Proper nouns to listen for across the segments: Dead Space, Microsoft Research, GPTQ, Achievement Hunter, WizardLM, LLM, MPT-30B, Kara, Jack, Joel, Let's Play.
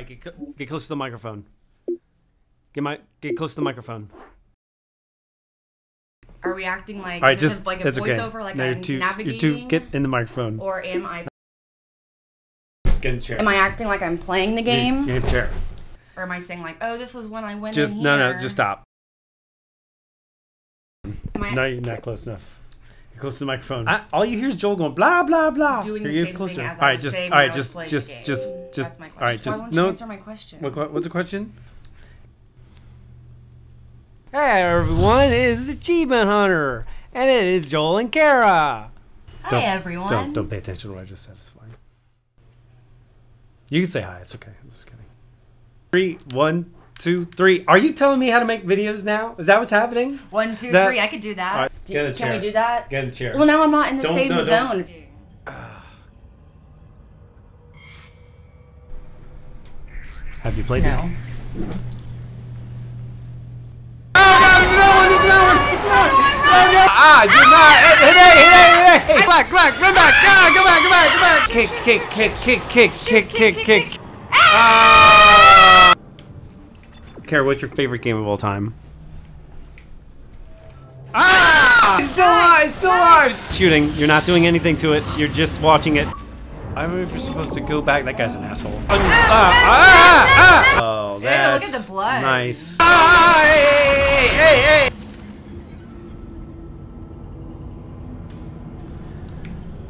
Alright, get close to the microphone. Get close to the microphone. Are we acting like, right, just, like a voiceover, okay. Like now I'm navigating? You're too, get in the microphone. Or am I... Get in the chair. Am I acting like I'm playing the game? Get in the chair. Or am I saying like, oh, this was when I went in here? No, just stop. No, you're not close enough. You're close to the microphone. All you hear is Joel going, blah, blah, blah. Doing the same thing as I was saying when I was playing the game. That's my question. All right, just, why won't you answer my question? What's the question? Hey everyone, it's Achievement Hunter, and it is Joel and Kara. Hi everyone. Don't pay attention to what I just said, it's fine. You can say hi, it's okay, I'm just kidding. 3, 1, 2, 3. Are you telling me how to make videos now? Is that what's happening? 1, 2, 3, I could do that. Right, can we do that? Get in the chair. Well now I'm not in the same zone. Have you played this? Ah, do not hit it! Run back! Go back! Kick! Ah! Kara, what's your favorite game of all time? Ah! It's still alive! Shooting. You're not doing anything to it. You're just watching it. I don't know if you're supposed to go back. That guy's an asshole. Oh, that's look at the blood. Nice. Ah, hey!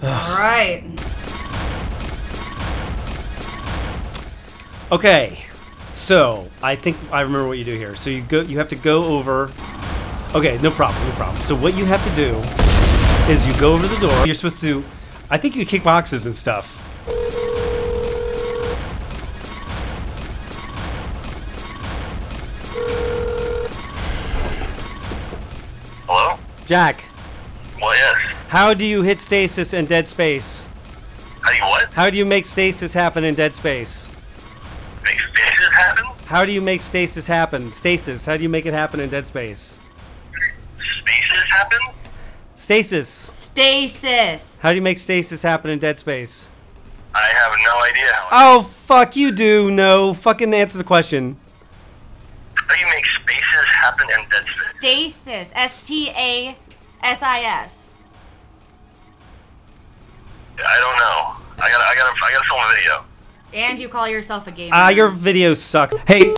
Alright. Okay. So, I think I remember what you do here. So you have to go over. Okay, no problem. So what you have to do is you go over the door. You're supposed to, I think you kick boxes and stuff. Hello? Jack. Well, yes. How do you hit stasis in Dead Space? How do you what? How do you make stasis happen in Dead Space? Make stasis happen? How do you make stasis happen? Stasis, how do you make it happen in Dead Space? Stasis happen? Stasis. Stasis. How do you make stasis happen in Dead Space? I have no idea. Oh, fuck, you do. No, fucking answer the question. How do you make stasis happen in Dead Space? Stasis. S-T-A-S-I-S. I don't know. I gotta film a video. And you call yourself a gamer. Your video sucks. Hey.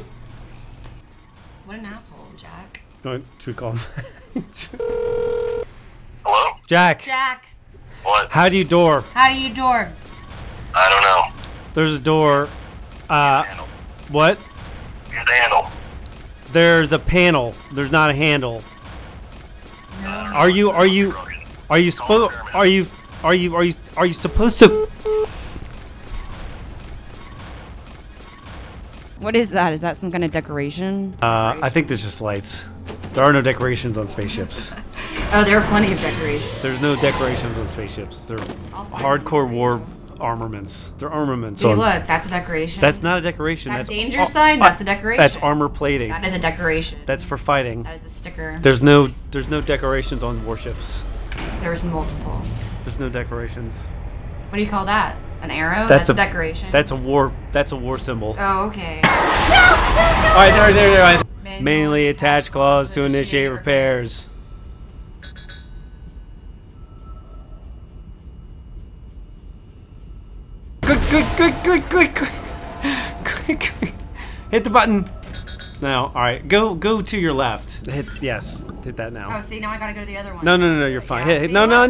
What an asshole, Jack. No, should we call him? Hello? Jack. Jack. What? How do you door? I don't know. There's a door. Handle. What? There's a handle. There's a panel. There's not a handle. No. Are you supposed to? What is that? Is that some kind of decoration? I think there's just lights. There are no decorations on spaceships. Oh, there are plenty of decorations. There's no decorations on spaceships. They're hardcore war armaments. They're armaments. See, look, that's a decoration. That's not a decoration. That's danger sign. That's a decoration. That's armor plating. That is a decoration. That's for fighting. That is a sticker. There's no decorations on warships. There's multiple. There's no decorations. What do you call that? An arrow? That's a decoration. That's a war symbol. Oh, okay. Alright, there. Mainly attach claws to initiate repairs. Quick. Hit the button. Now, alright, go to your left. Hit that now. Oh, see, now I gotta go to the other one. No, you're fine. Yeah, no. No, I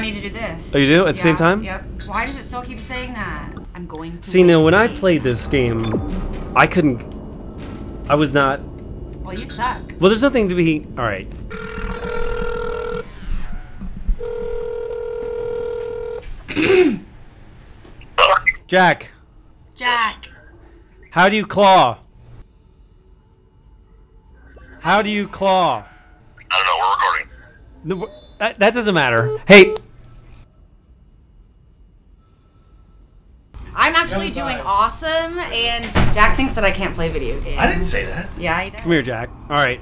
need to do this. Oh, you do? At the same time? Yep. Why does it still keep saying that? I'm going to. See, now, when I played this game, I couldn't. I was not. Well, you suck. Well, there's nothing to be. Alright. Jack. How do you claw? How do you claw? I don't know. We're recording. No, that doesn't matter. Hey. I'm actually doing awesome, and Jack thinks that I can't play video games. I didn't say that. Yeah, I did. Come here, Jack. All right.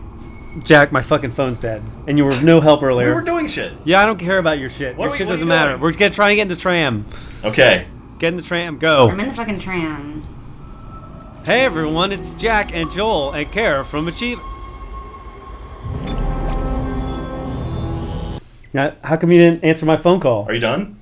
Jack, my fucking phone's dead, and you were no help earlier. We were doing shit. Yeah, I don't care about your shit. Your shit doesn't matter. We're trying to get in the tram. Okay. Get in the tram. Go. I'm in the fucking tram. Hey everyone, it's Jack and Joel and Kara from Achievement. Now, how come you didn't answer my phone call? Are you done?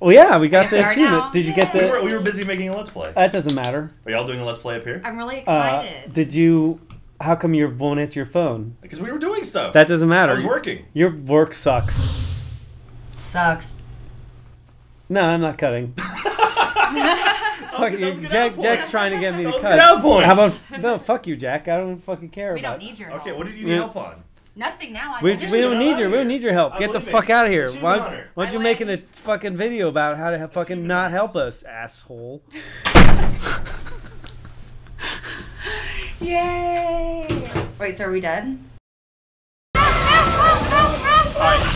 Well, yeah, we got to Achievement. Did you get the... We were busy making a Let's Play. That doesn't matter. Are y'all doing a Let's Play up here? I'm really excited. Did you... How come you won't answer your phone? Because we were doing stuff. That doesn't matter. I was working. Your work sucks. Sucks. No, I'm not cutting. Fuck you. Jack's trying to get me to cut. How about, no, fuck you, Jack. I don't fucking care about it. We don't need your help. Okay, what did you need help on? Nothing now. We don't need your help. Get the fuck out of here. Why aren't you making a fucking video about how to fucking not help us, asshole? Yay! Wait, so are we done?